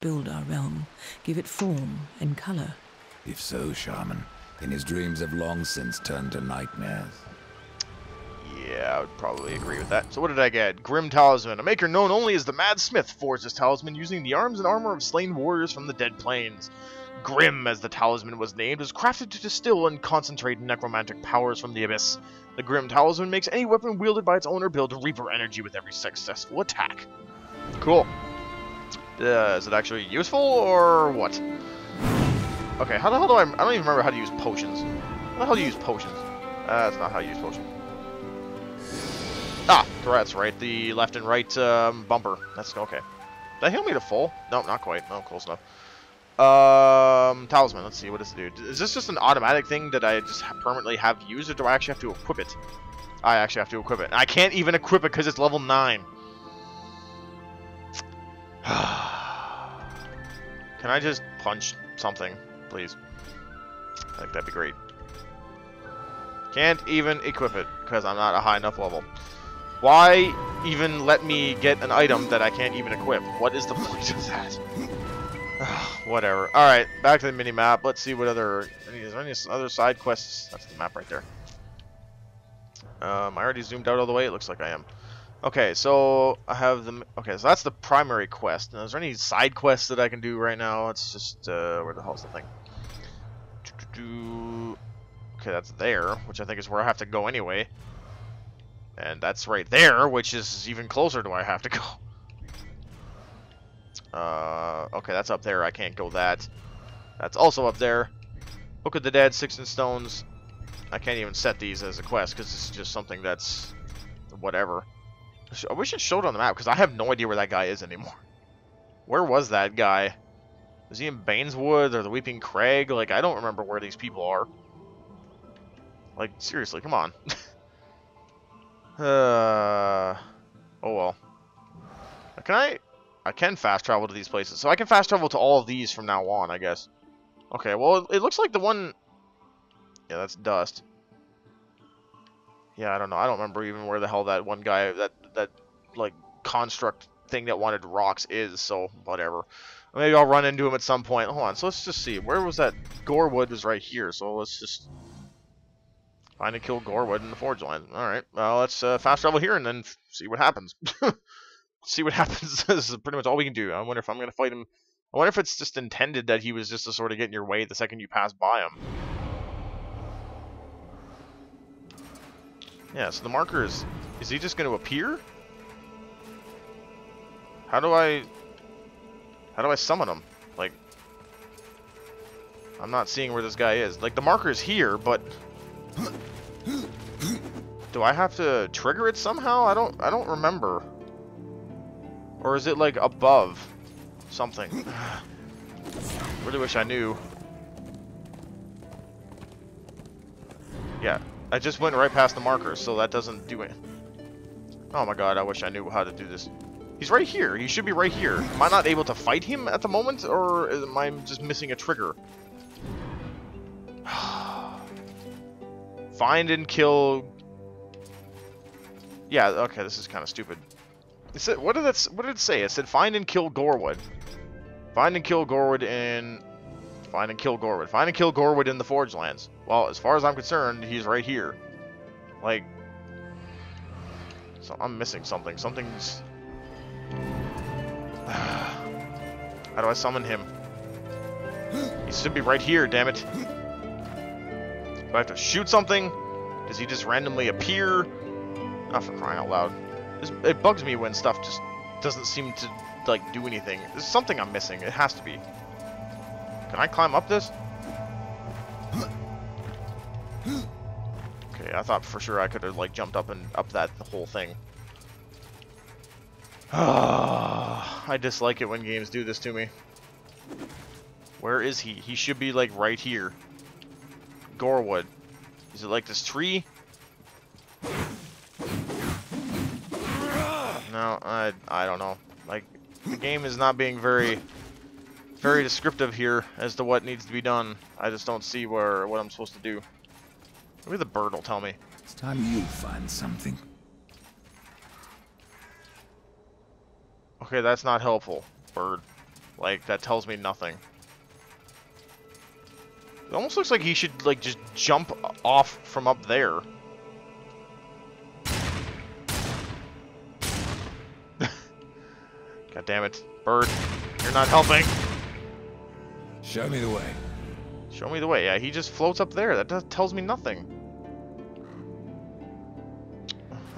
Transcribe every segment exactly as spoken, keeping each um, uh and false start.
build our realm, give it form and color. If so, Shaman, then his dreams have long since turned to nightmares. Yeah, I would probably agree with that. So what did I get? Grim Talisman. A maker known only as the Mad Smith forged this talisman using the arms and armor of slain warriors from the Dead Plains. Grim, as the talisman was named, was crafted to distill and concentrate necromantic powers from the abyss. The Grim Talisman makes any weapon wielded by its owner build Reaper energy with every successful attack. Cool. Uh, is it actually useful, or what? Okay, how the hell do I... I don't even remember how to use potions. How the hell do you use potions? Uh, that's not how you use potions. Ah, that's right. The left and right um, bumper. That's okay. Did that heal me to full? No, not quite. No, close enough. Um, talisman. Let's see. What does it do? Is this just an automatic thing that I just permanently have used, or do I actually have to equip it? I actually have to equip it. I can't even equip it because it's level nine. Can I just punch something, please? I think that'd be great. Can't even equip it because I'm not a high enough level. Why even let me get an item that I can't even equip? What is the point of that? Whatever. Alright, back to the mini-map. Let's see what other... Is there any other side quests? That's the map right there. Um, I already zoomed out all the way. It looks like I am. Okay, so I have the... Okay, so that's the primary quest. Now, is there any side quests that I can do right now? It's just... Uh, where the hell's the thing? Okay, that's there, which I think is where I have to go anyway. And that's right there, which is even closer to where I have to go. Uh, okay, that's up there. I can't go that. That's also up there. Hook of the Dead, Six and Stones. I can't even set these as a quest because it's just something that's whatever. I wish it showed on the map because I have no idea where that guy is anymore. Where was that guy? Was he in Baneswood or the Weeping Craig? Like, I don't remember where these people are. Like, seriously, come on. uh, oh well. Can I... I can fast travel to these places, so I can fast travel to all of these from now on, I guess. Okay, well, it looks like the one... Yeah, that's dust. Yeah, I don't know. I don't remember even where the hell that one guy, that, that like, construct thing that wanted rocks is, so whatever. Maybe I'll run into him at some point. Hold on, so let's just see. Where was that? Gorewood was right here, so let's just find and kill Gorewood in the Forge Land. Alright, well, let's uh, fast travel here and then f see what happens. See what happens. This is pretty much all we can do. I wonder if I'm going to fight him. I wonder if it's just intended that he was just to sort of get in your way the second you pass by him. Yeah, so the marker is... Is he just going to appear? How do I... How do I summon him? Like... I'm not seeing where this guy is. Like, the marker is here, but... Do I have to trigger it somehow? I don't... I don't remember. Or is it, like, above something? Really wish I knew. Yeah, I just went right past the marker, so that doesn't do it. Oh my god, I wish I knew how to do this. He's right here. He should be right here. Am I not able to fight him at the moment, or am I just missing a trigger? Find and kill... Yeah, okay, this is kind of stupid. It said, what did that? What did it say? It said, "Find and kill Gorewood." Find and kill Gorewood in. Find and kill Gorewood. Find and kill Gorewood in the Forge Lands. Well, as far as I'm concerned, he's right here. Like, so I'm missing something. Something's. How do I summon him? He should be right here. Damn it! Do I have to shoot something? Does he just randomly appear? Not for crying out loud. It bugs me when stuff just doesn't seem to, like, do anything. There's something I'm missing. It has to be. Can I climb up this? Okay, I thought for sure I could have, like, jumped up and up that whole thing. I dislike it when games do this to me. Where is he? He should be, like, right here. Gorewood. Is it, like, this tree? No, I, I don't know. Like, the game is not being very, very descriptive here as to what needs to be done. I just don't see where what I'm supposed to do. Maybe the bird will tell me. It's time you find something. Okay, that's not helpful, bird. Like, that tells me nothing. It almost looks like he should, like, just jump off from up there. God damn it, bird. You're not helping. Show me the way. Show me the way. Yeah, he just floats up there. That tells me nothing.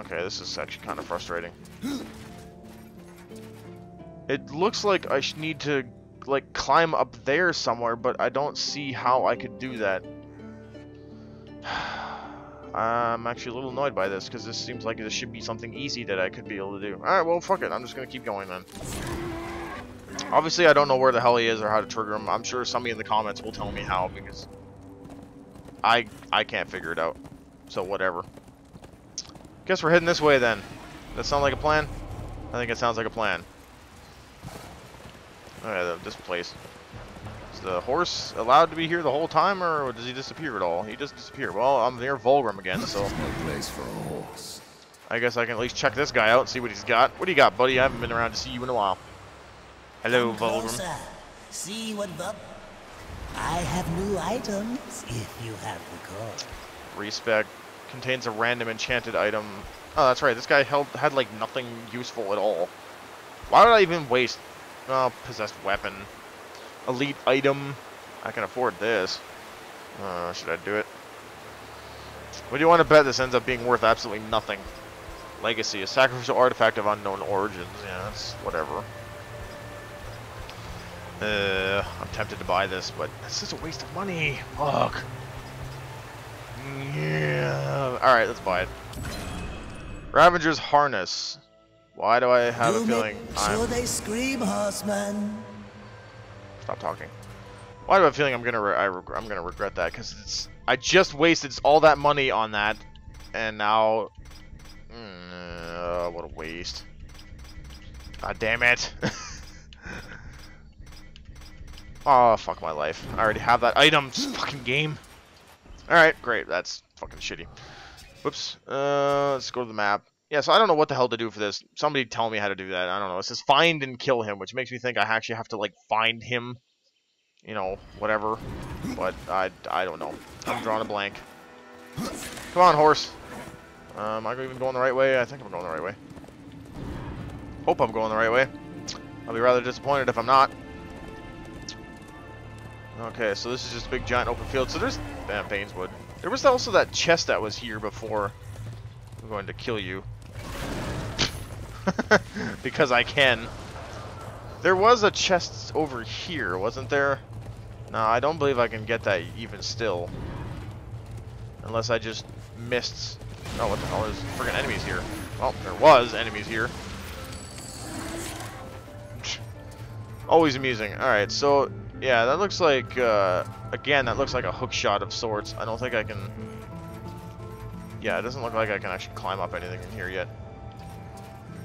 Okay, this is actually kind of frustrating. It looks like I should need to, like, climb up there somewhere, but I don't see how I could do that. I'm actually a little annoyed by this, because this seems like this should be something easy that I could be able to do. Alright, well, fuck it. I'm just going to keep going, then. Obviously, I don't know where the hell he is or how to trigger him. I'm sure somebody in the comments will tell me how, because I, I can't figure it out. So, whatever. Guess we're heading this way, then. That sound like a plan? I think it sounds like a plan. Alright, this place. Is the horse allowed to be here the whole time, or does he disappear at all? He doesn't disappear. Well, I'm near Vulgrim again, so... no place for a horse. I guess I can at least check this guy out and see what he's got. What do you got, buddy? I haven't been around to see you in a while. Hello, Vulgrim. See what Vul... I have new items, if you have the call. Respec contains a random enchanted item. Oh, that's right. This guy held, had, like, nothing useful at all. Why would I even waste... oh, possessed weapon. Elite item. I can afford this. Uh, should I do it? What do you want to bet this ends up being worth absolutely nothing? Legacy. A sacrificial artifact of unknown origins. Yeah, that's whatever. Uh, I'm tempted to buy this, but this is a waste of money. Fuck. Yeah. Alright, let's buy it. Ravager's Harness. Why do I have you a feeling I'm... sure they scream, horseman. Stop talking. Why do I have a feeling I'm gonna re I reg I'm gonna regret that? Because it's I just wasted all that money on that, and now mm, uh, what a waste! God damn it! Oh fuck my life! I already have that item. Fucking game. All right, great. That's fucking shitty. Whoops. Uh, let's go to the map. Yeah, so I don't know what the hell to do for this. Somebody tell me how to do that. I don't know. It says find and kill him, which makes me think I actually have to, like, find him. You know, whatever. But I, I don't know. I'm drawing a blank. Come on, horse. Um, am I even going the right way? I think I'm going the right way. Hope I'm going the right way. I'll be rather disappointed if I'm not. Okay, so this is just a big, giant open field. So there's... damn, Baneswood. There was also that chest that was here before. I'm going to kill you. Because I can. There was a chest over here, wasn't there? No, I don't believe I can get that even still. Unless I just missed... oh, what the hell? There's friggin' enemies here. Well, there was enemies here. Always amusing. Alright, so... yeah, that looks like... Uh, again, that looks like a hook shot of sorts. I don't think I can... yeah, it doesn't look like I can actually climb up anything in here yet.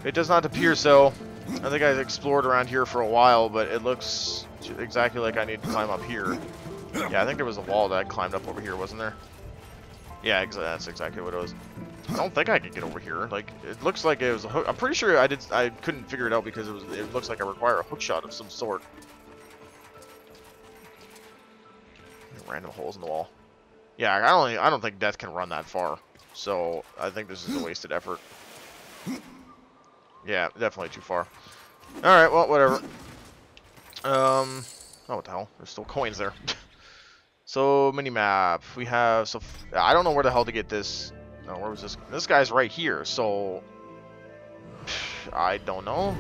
It does not appear so. I think I explored around here for a while, but it looks exactly like I need to climb up here. Yeah, I think there was a wall that I climbed up over here, wasn't there? Yeah, ex that's exactly what it was. I don't think I could get over here. Like, it looks like it was a hook. I'm pretty sure I did. I couldn't figure it out because it was. It looks like I require a hook shot of some sort. Random holes in the wall. Yeah, I don't. I don't think Death can run that far. So, I think this is a wasted effort. Yeah, definitely too far. Alright, well, whatever. Um, oh, what the hell? There's still coins there. So, mini-map. We have... so I don't know where the hell to get this... no, where was this? This guy's right here, so... I don't know.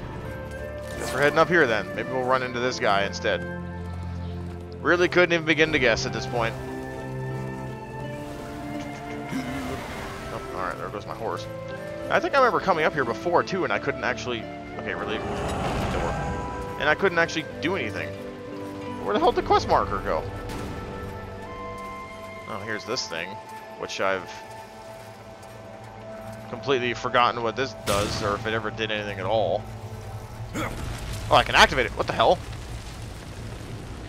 Guess we're heading up here, then. Maybe we'll run into this guy instead. Really couldn't even begin to guess at this point. Alright, there goes my horse. I think I remember coming up here before, too, and I couldn't actually... okay, really? Door. And I couldn't actually do anything. Where the hell did the quest marker go? Oh, here's this thing, which I've completely forgotten what this does, or if it ever did anything at all. Oh, I can activate it. What the hell?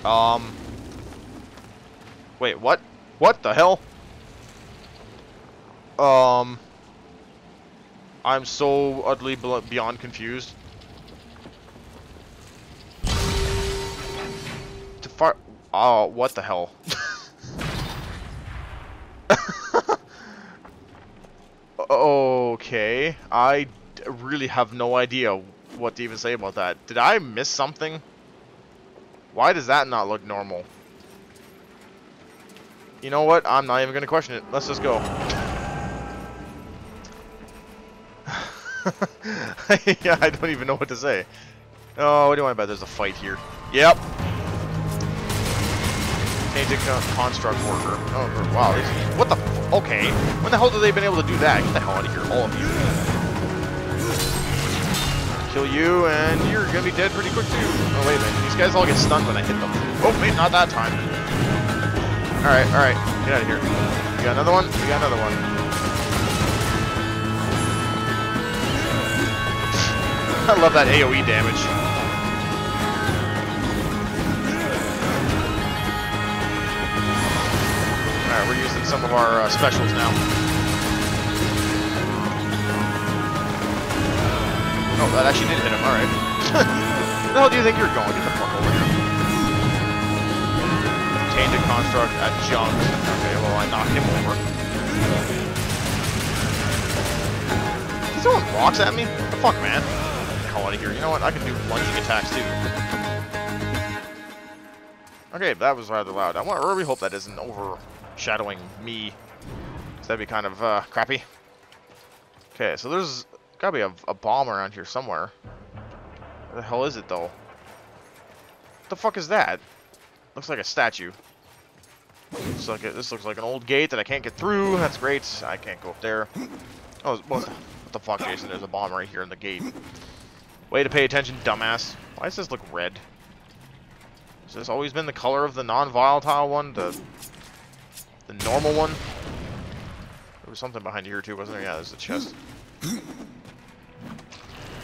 Um... Wait, what? What the hell? Um, I'm so utterly beyond confused. far... Oh, what the hell? Okay, I really have no idea what to even say about that. Did I miss something? Why does that not look normal? You know what? I'm not even going to question it. Let's just go. Yeah, I don't even know what to say. Oh, what do I bet? There's a fight here. Yep. Tainted construct worker. Oh, wow. These, what the? F okay. When the hell have they been able to do that? Get the hell out of here, all of you. Kill you, and you're gonna be dead pretty quick too. Oh wait a minute. These guys all get stunned when I hit them. Oh wait, not that time. All right, all right. Get out of here. We got another one. We got another one. I love that AoE damage. Alright, we're using some of our uh, specials now. Oh, that actually did hit him, alright. Where the hell do you think you're going? Get the fuck over here. Tainted construct at junk. Okay, well, I knocked him over. Is someone rocks at me? What the fuck, man? Out of here. You know what? I can do lunging attacks too. Okay, that was rather loud. I want to really hope that isn't overshadowing me. That'd be kind of uh, crappy. Okay, so there's gotta be a, a bomb around here somewhere. Where the hell is it though? What the fuck is that? Looks like a statue. Looks like a, this looks like an old gate that I can't get through. That's great. I can't go up there. Oh, what the fuck, Jason? There's a bomb right here in the gate. Way to pay attention, dumbass. Why does this look red? Has this always been the color of the non-volatile one? The, the normal one? There was something behind here too, wasn't there? Yeah, there's a chest.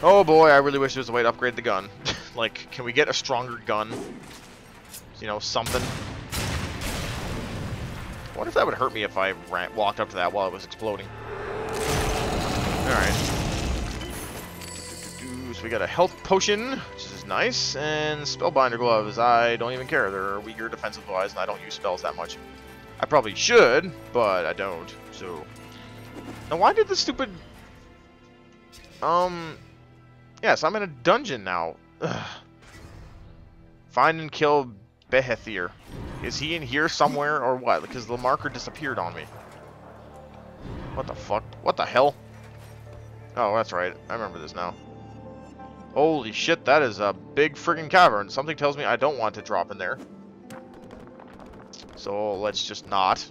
Oh boy, I really wish there was a way to upgrade the gun. Like, can we get a stronger gun? You know, something. I wonder if that would hurt me if I ran, walked up to that while it was exploding. Alright. So we got a health potion, which is nice, and spellbinder gloves. I don't even care. They're weaker defensive wise, and I don't use spells that much. I probably should, but I don't. So now, why did the stupid? Um, yes, I'm in a dungeon now. Ugh. Find and kill Behethir. Is he in here somewhere or what? Because the marker disappeared on me. What the fuck? What the hell? Oh, that's right. I remember this now. Holy shit, that is a big friggin' cavern. Something tells me I don't want to drop in there. So let's just not.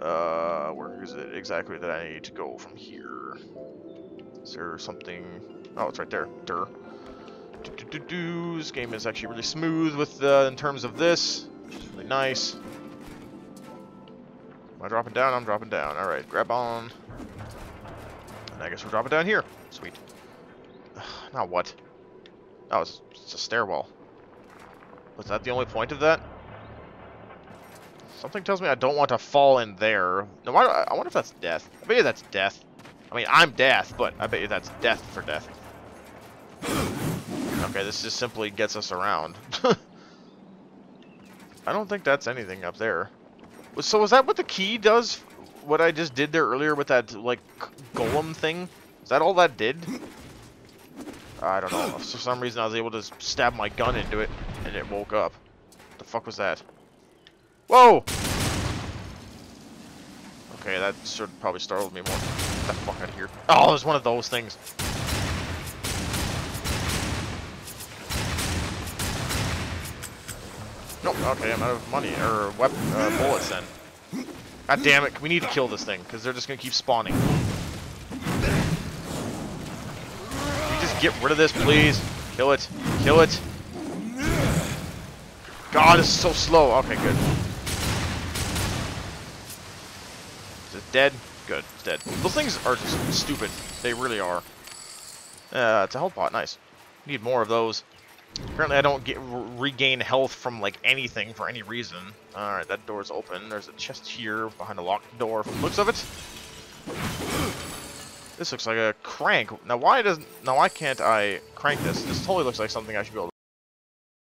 uh, where is it exactly that I need to go from here? Is there something? Oh, it's right there. Durr. Do, do, do, do. This game is actually really smooth with the, in terms of this. Which is really nice. Am I dropping down? I'm dropping down. Alright, grab on. And I guess we're dropping down here. Sweet. Now what? Oh, it's, it's a stairwell. Was that the only point of that? Something tells me I don't want to fall in there. No, I, I wonder if that's death. I bet you that's death. I mean, I'm death, but I bet you that's death for death. Okay, this just simply gets us around. I don't think that's anything up there. So was that what the key does? What I just did there earlier with that, like, golem thing? Is that all that did? I don't know. For some reason, I was able to stab my gun into it, and it woke up. What the fuck was that? Whoa! Okay, that should probably startled me more. Get the fuck out of here. Oh, there's one of those things. Nope. Okay, I'm out of money, or weapon, uh, bullets then. God damn it. We need to kill this thing, because they're just going to keep spawning. Get rid of this, please. Kill it. Kill it. God, it's so slow. Okay, good. Is it dead? Good. It's dead. Those things are just stupid. They really are. Uh, it's a health pot. Nice. Need more of those. Apparently, I don't get regain health from, like, anything for any reason. Alright, that door's open. There's a chest here behind a locked door from the looks of it. This looks like a crank. Now why doesn't? Now why can't I crank this? This totally looks like something I should be able